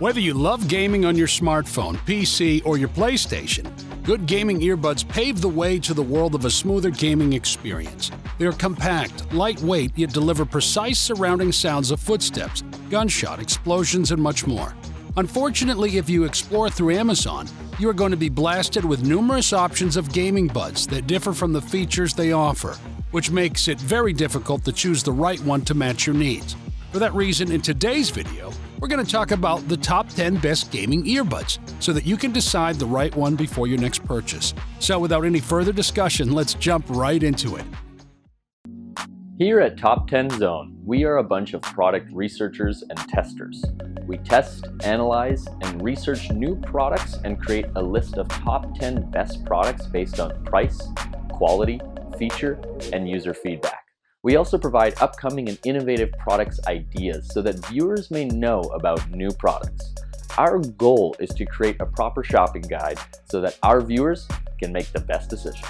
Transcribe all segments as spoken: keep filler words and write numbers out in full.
Whether you love gaming on your smartphone, P C, or your PlayStation, good gaming earbuds pave the way to the world of a smoother gaming experience. They're compact, lightweight, yet deliver precise surrounding sounds of footsteps, gunshot, explosions, and much more. Unfortunately, if you explore through Amazon, you are going to be blasted with numerous options of gaming buds that differ from the features they offer, which makes it very difficult to choose the right one to match your needs. For that reason, in today's video, we're going to talk about the top ten best gaming earbuds so that you can decide the right one before your next purchase. So without any further discussion, let's jump right into it. Here at Top ten Zone, we are a bunch of product researchers and testers. We test, analyze, and research new products and create a list of top ten best products based on price, quality, feature, and user feedback. We also provide upcoming and innovative products ideas so that viewers may know about new products. Our goal is to create a proper shopping guide so that our viewers can make the best decision.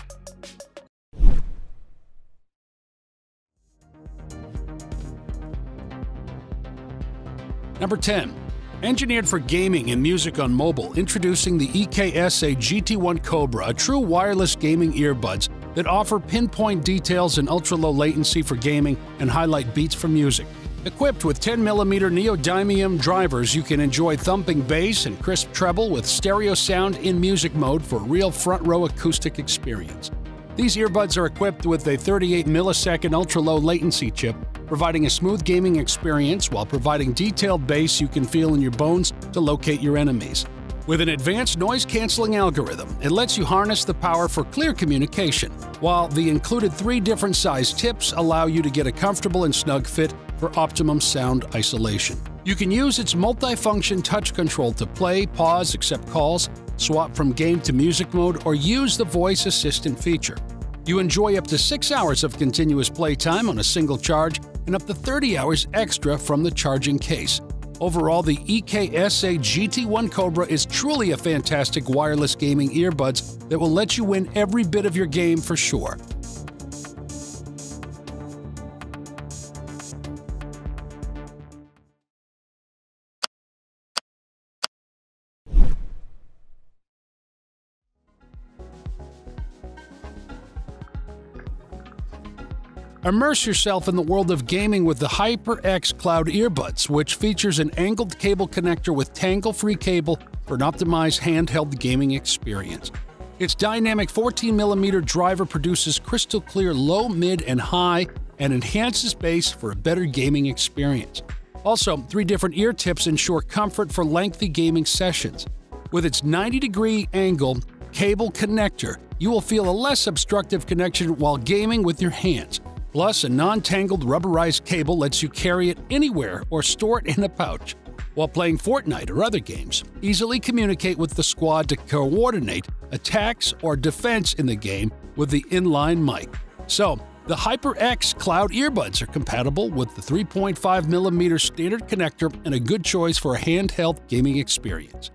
Number ten. Engineered for gaming and music on mobile, introducing the E K S A G T one Cobra, a true wireless gaming earbuds that offer pinpoint details and ultra-low latency for gaming and highlight beats for music. Equipped with ten millimeter neodymium drivers, you can enjoy thumping bass and crisp treble with stereo sound in music mode for a real front-row acoustic experience. These earbuds are equipped with a thirty-eight millisecond ultra-low latency chip, providing a smooth gaming experience while providing detailed bass you can feel in your bones to locate your enemies. With an advanced noise-canceling algorithm, it lets you harness the power for clear communication, while the included three different size tips allow you to get a comfortable and snug fit for optimum sound isolation. You can use its multi-function touch control to play, pause, accept calls, swap from game to music mode, or use the voice assistant feature. You enjoy up to six hours of continuous playtime on a single charge and up to thirty hours extra from the charging case. Overall, the E K S A G T one Cobra is truly a fantastic wireless gaming earbuds that will let you win every bit of your game for sure. Immerse yourself in the world of gaming with the HyperX Cloud Earbuds, which features an angled cable connector with tangle-free cable for an optimized handheld gaming experience. Its dynamic fourteen millimeter driver produces crystal-clear low, mid, and high, and enhances bass for a better gaming experience. Also, three different ear tips ensure comfort for lengthy gaming sessions. With its ninety degree angle cable connector, you will feel a less obstructive connection while gaming with your hands. Plus, a non-tangled rubberized cable lets you carry it anywhere or store it in a pouch. While playing Fortnite or other games, easily communicate with the squad to coordinate attacks or defense in the game with the inline mic. So, the HyperX Cloud Earbuds are compatible with the three point five millimeter standard connector and a good choice for a handheld gaming experience.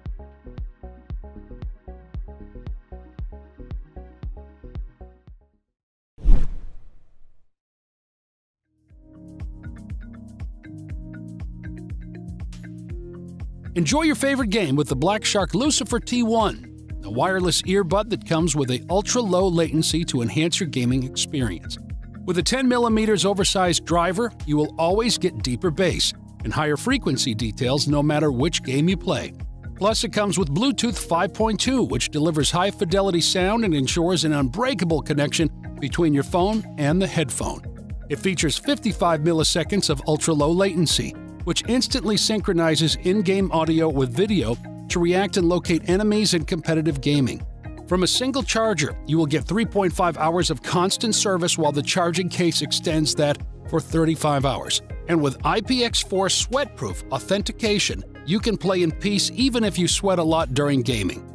Enjoy your favorite game with the Black Shark Lucifer T one, a wireless earbud that comes with an ultra-low latency to enhance your gaming experience. With a ten millimeter oversized driver, you will always get deeper bass and higher frequency details no matter which game you play. Plus, it comes with Bluetooth five point two, which delivers high-fidelity sound and ensures an unbreakable connection between your phone and the headphone. It features fifty-five milliseconds of ultra-low latency, which instantly synchronizes in-game audio with video to react and locate enemies in competitive gaming. From a single charger, you will get three point five hours of constant service while the charging case extends that for thirty-five hours. And with I P X four sweatproof authentication, you can play in peace even if you sweat a lot during gaming.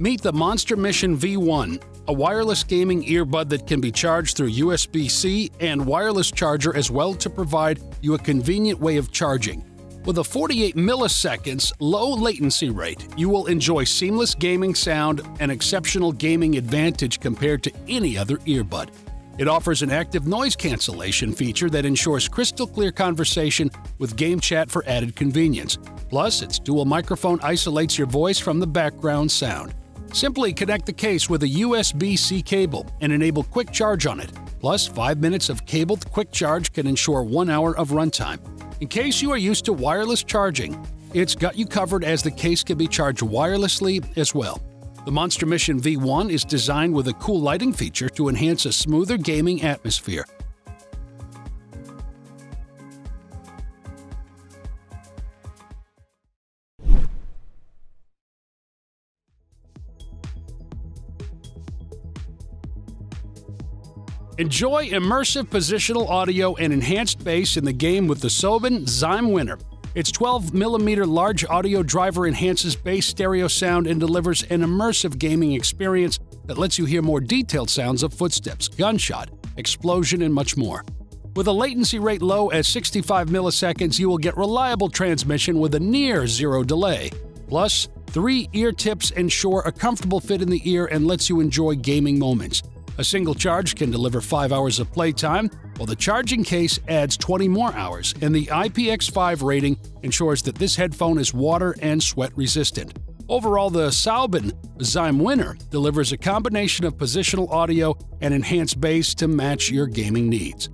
Meet the Monster Mission V one, a wireless gaming earbud that can be charged through U S B C and wireless charger as well to provide you a convenient way of charging. With a forty-eight milliseconds low latency rate, you will enjoy seamless gaming sound and exceptional gaming advantage compared to any other earbud. It offers an active noise cancellation feature that ensures crystal clear conversation with game chat for added convenience. Plus, its dual microphone isolates your voice from the background sound. Simply connect the case with a U S B C cable and enable quick charge on it. Plus, five minutes of cabled quick charge can ensure one hour of runtime. In case you are used to wireless charging, it's got you covered as the case can be charged wirelessly as well. The Monster Mission V one is designed with a cool lighting feature to enhance a smoother gaming atmosphere. Enjoy immersive positional audio and enhanced bass in the game with the Sovan Zyme Winner. Its twelve millimeter large audio driver enhances bass stereo sound and delivers an immersive gaming experience that lets you hear more detailed sounds of footsteps, gunshot, explosion, and much more. With a latency rate low at sixty-five milliseconds, you will get reliable transmission with a near-zero delay. Plus, three ear tips ensure a comfortable fit in the ear and lets you enjoy gaming moments. A single charge can deliver five hours of playtime, while the charging case adds twenty more hours, and the I P X five rating ensures that this headphone is water and sweat resistant. Overall, the Sovan Zyme Winner delivers a combination of positional audio and enhanced bass to match your gaming needs.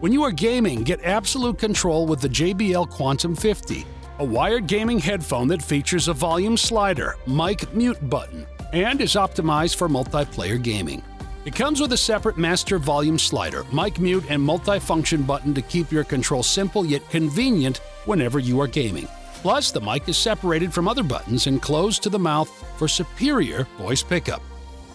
When you are gaming, get absolute control with the J B L Quantum fifty, a wired gaming headphone that features a volume slider, mic mute button, and is optimized for multiplayer gaming. It comes with a separate master volume slider, mic mute, and multifunction button to keep your control simple yet convenient whenever you are gaming. Plus, the mic is separated from other buttons and closed to the mouth for superior voice pickup.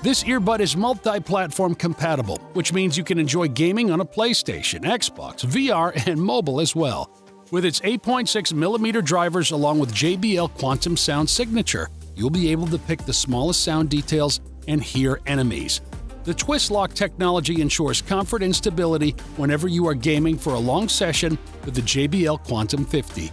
This earbud is multi-platform compatible, which means you can enjoy gaming on a PlayStation, Xbox, V R, and mobile as well. With its eight point six millimeter drivers along with J B L Quantum sound signature, you'll be able to pick the smallest sound details and hear enemies. The twist lock technology ensures comfort and stability whenever you are gaming for a long session with the J B L Quantum fifty.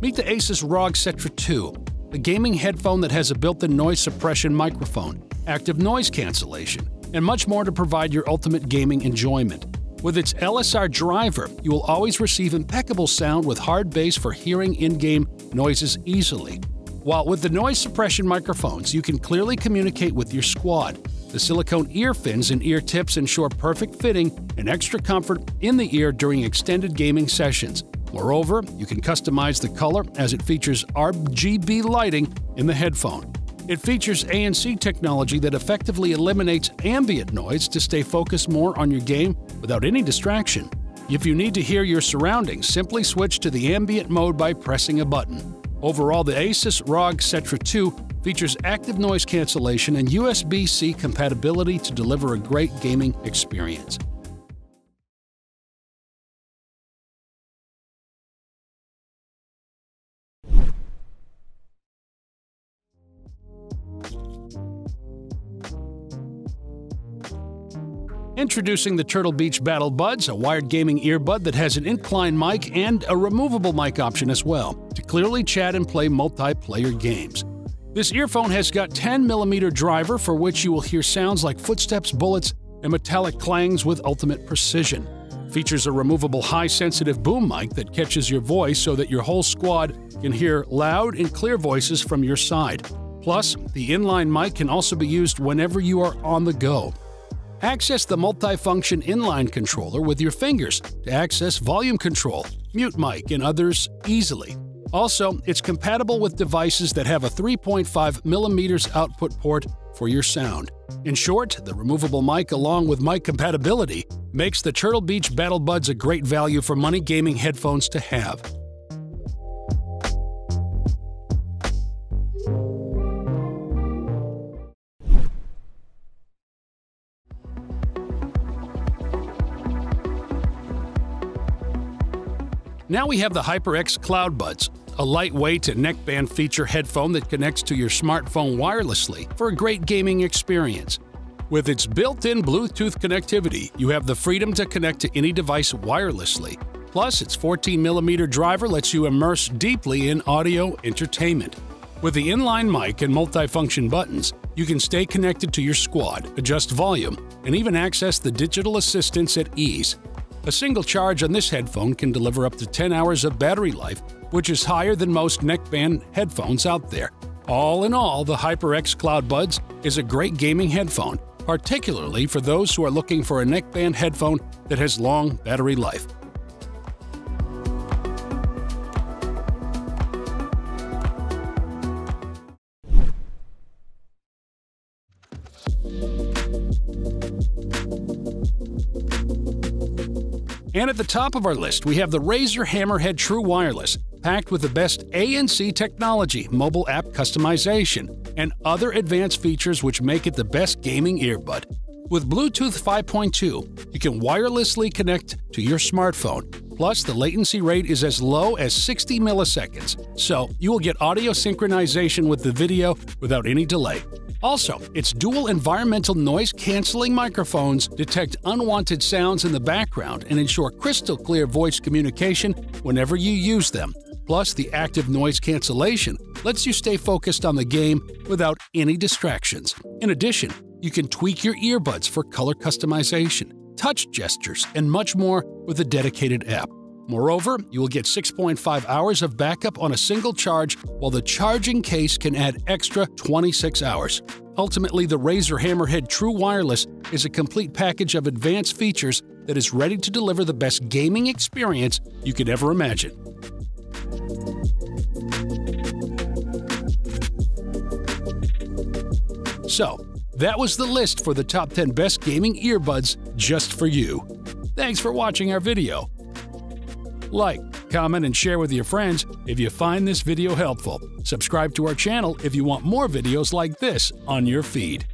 Meet the Asus R O G Cetra two, the gaming headphone that has a built-in noise suppression microphone, active noise cancellation, and much more to provide your ultimate gaming enjoyment. With its L S R driver, you will always receive impeccable sound with hard bass for hearing in-game noises easily. While with the noise suppression microphones, you can clearly communicate with your squad. The silicone ear fins and ear tips ensure perfect fitting and extra comfort in the ear during extended gaming sessions. Moreover, you can customize the color as it features R G B lighting in the headphone. It features A N C technology that effectively eliminates ambient noise to stay focused more on your game without any distraction. If you need to hear your surroundings, simply switch to the ambient mode by pressing a button. Overall, the Asus R O G Cetra two features active noise cancellation and U S B C compatibility to deliver a great gaming experience. Introducing the Turtle Beach BattleBuds, a wired gaming earbud that has an incline mic and a removable mic option as well, to clearly chat and play multiplayer games. This earphone has got ten millimeter driver for which you will hear sounds like footsteps, bullets, and metallic clangs with ultimate precision. Features a removable high-sensitive boom mic that catches your voice so that your whole squad can hear loud and clear voices from your side. Plus, the inline mic can also be used whenever you are on the go. Access the multifunction inline controller with your fingers to access volume control, mute mic, and others easily. Also, it's compatible with devices that have a three point five millimeter output port for your sound. In short, the removable mic along with mic compatibility makes the Turtle Beach BattleBuds a great value for money gaming headphones to have. Now we have the HyperX Cloud Buds, a lightweight and neckband feature headphone that connects to your smartphone wirelessly for a great gaming experience. With its built-in Bluetooth connectivity, you have the freedom to connect to any device wirelessly. Plus, its fourteen millimeter driver lets you immerse deeply in audio entertainment. With the inline mic and multifunction buttons, you can stay connected to your squad, adjust volume, and even access the digital assistants at ease. A single charge on this headphone can deliver up to ten hours of battery life, which is higher than most neckband headphones out there. All in all, the HyperX Cloud Buds is a great gaming headphone, particularly for those who are looking for a neckband headphone that has long battery life. And at the top of our list, we have the Razer Hammerhead True Wireless, packed with the best A N C technology, mobile app customization, and other advanced features which make it the best gaming earbud. With Bluetooth five point two, you can wirelessly connect to your smartphone. Plus, the latency rate is as low as sixty milliseconds, so you will get audio synchronization with the video without any delay. Also, its dual environmental noise-canceling microphones detect unwanted sounds in the background and ensure crystal-clear voice communication whenever you use them. Plus, the active noise cancellation lets you stay focused on the game without any distractions. In addition, you can tweak your earbuds for color customization, touch gestures, and much more with a dedicated app. Moreover, you will get six point five hours of backup on a single charge, while the charging case can add extra twenty-six hours. Ultimately, the Razer Hammerhead True Wireless is a complete package of advanced features that is ready to deliver the best gaming experience you could ever imagine. So, that was the list for the top ten best gaming earbuds just for you. Thanks for watching our video. Like, comment, and share with your friends if you find this video helpful. Subscribe to our channel if you want more videos like this on your feed.